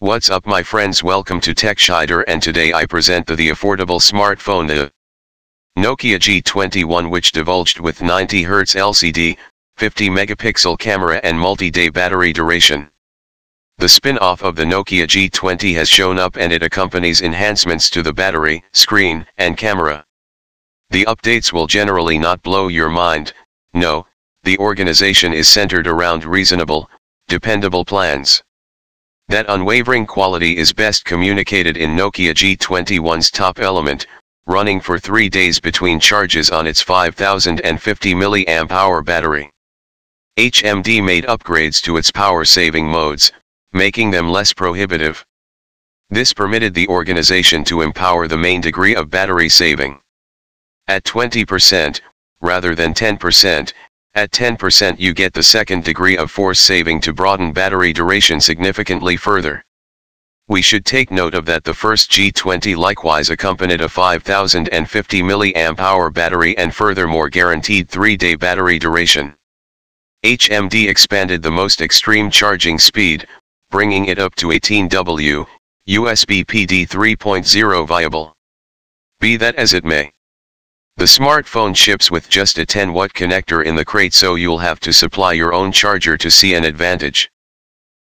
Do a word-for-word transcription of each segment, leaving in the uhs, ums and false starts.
What's up, my friends? Welcome to TechShider, and today I present the, the affordable smartphone the Nokia G twenty-one, which divulged with ninety hertz L C D, fifty megapixel camera and multi-day battery duration. The spin-off of the Nokia G twenty has shown up, and it accompanies enhancements to the battery, screen, and camera. The updates will generally not blow your mind. No, the organization is centered around reasonable, dependable plans. That unwavering quality is best communicated in Nokia G twenty-one's top element, running for three days between charges on its five thousand fifty milliamp hour battery. H M D made upgrades to its power-saving modes, making them less prohibitive. This permitted the organization to empower the main degree of battery saving. At twenty percent, rather than ten percent, at ten percent you get the second degree of force saving to broaden battery duration significantly further. We should take note of that the first G twenty likewise accompanied a five thousand fifty milliamp hour battery and furthermore guaranteed three day battery duration. H M D expanded the most extreme charging speed, bringing it up to eighteen watts, U S B P D three point oh viable. Be that as it may, the smartphone ships with just a ten watt connector in the crate, so you'll have to supply your own charger to see an advantage.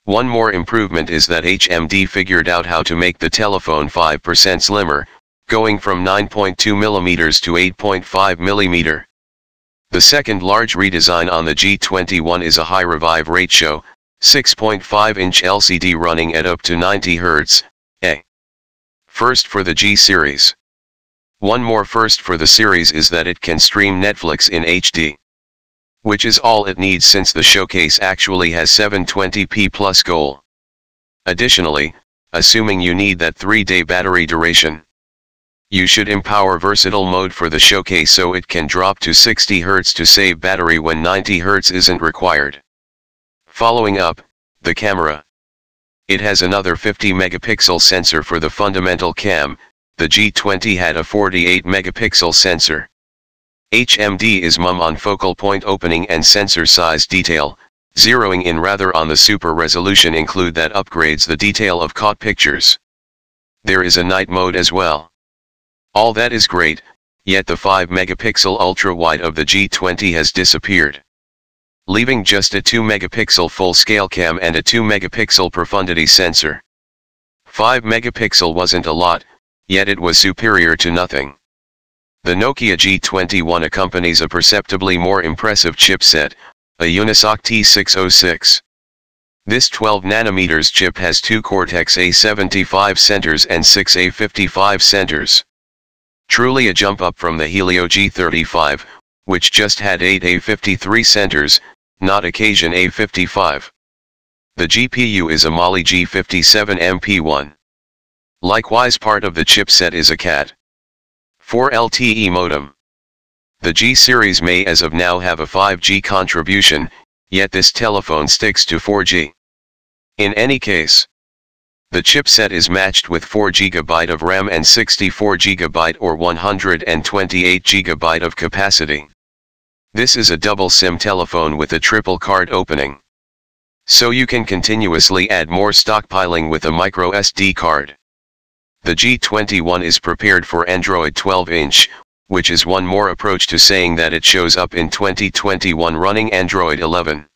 One more improvement is that H M D figured out how to make the telephone five percent slimmer, going from nine point two millimeters to eight point five millimeters. The second large redesign on the G twenty-one is a high revive ratio, six point five inch L C D running at up to ninety hertz, a first for the G series. One more first for the series is that it can stream Netflix in H D. Which is all it needs, since the showcase actually has seven twenty p plus goal. Additionally, assuming you need that three day battery duration, you should empower versatile mode for the showcase so it can drop to sixty hertz to save battery when ninety hertz isn't required. Following up, the camera. It has another fifty megapixel sensor for the fundamental cam. The G twenty had a forty-eight megapixel sensor. H M D is mum on focal point opening and sensor size detail, zeroing in rather on the super resolution include that upgrades the detail of caught pictures. There is a night mode as well. All that is great, yet the five megapixel ultra-wide of the G twenty has disappeared, leaving just a two megapixel full-scale cam and a two megapixel profundity sensor. five megapixel wasn't a lot, yet it was superior to nothing. The Nokia G twenty-one accompanies a perceptibly more impressive chipset, a Unisoc T six oh six. This twelve nanometer chip has two Cortex A seventy-five centers and six A fifty-five centers. Truly a jump up from the Helio G thirty-five, which just had eight A fifty-three centers, not occasion A fifty-five. The G P U is a Mali G fifty-seven M P one. Likewise, part of the chipset is a CAT four L T E modem. The G series may as of now have a five G contribution, yet this telephone sticks to four G. In any case, the chipset is matched with four gigabytes of RAM and sixty-four gigabytes or one hundred twenty-eight gigabytes of capacity. This is a double SIM telephone with a triple card opening, so you can continuously add more stockpiling with a microSD card. The G twenty-one is prepared for Android twelve inch, which is one more approach to saying that it shows up in twenty twenty-one running Android eleven.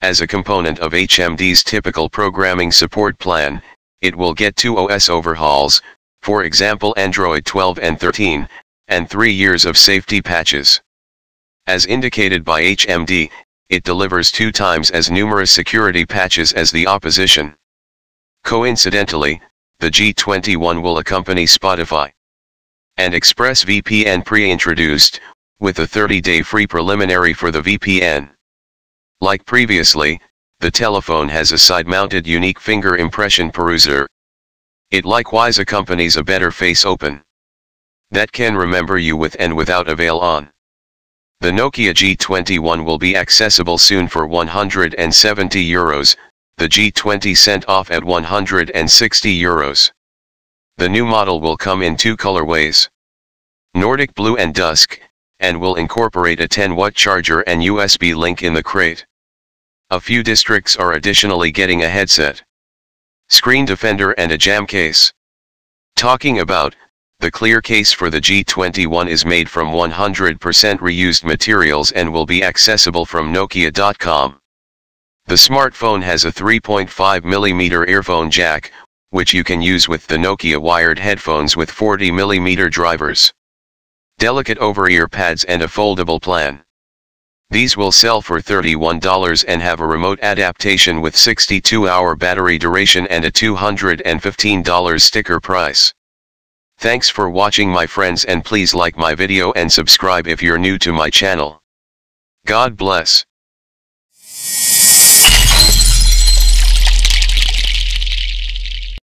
As a component of H M D's typical programming support plan, it will get two O S overhauls, for example Android twelve and thirteen, and three years of safety patches. As indicated by H M D, it delivers two times as numerous security patches as the opposition. Coincidentally, the G twenty-one will accompany Spotify and Express V P N pre-introduced, with a thirty day free preliminary for the V P N. Like previously, the telephone has a side-mounted unique finger impression peruser. It likewise accompanies a better face open that can remember you with and without a veil on. The Nokia G twenty-one will be accessible soon for one hundred seventy euros, the G twenty sent off at one hundred sixty euros. The new model will come in two colorways, Nordic Blue and Dusk, and will incorporate a ten watt charger and U S B link in the crate. A few districts are additionally getting a headset, screen defender and a jam case. Talking about, the clear case for the G twenty-one is made from one hundred percent reused materials and will be accessible from Nokia dot com. The smartphone has a three point five millimeter earphone jack, which you can use with the Nokia wired headphones with forty millimeter drivers. Delicate over-ear pads and a foldable plan. These will sell for thirty-one dollars and have a remote adaptation with sixty-two hour battery duration and a two hundred fifteen dollar sticker price. Thanks for watching, my friends, and please like my video and subscribe if you're new to my channel. God bless.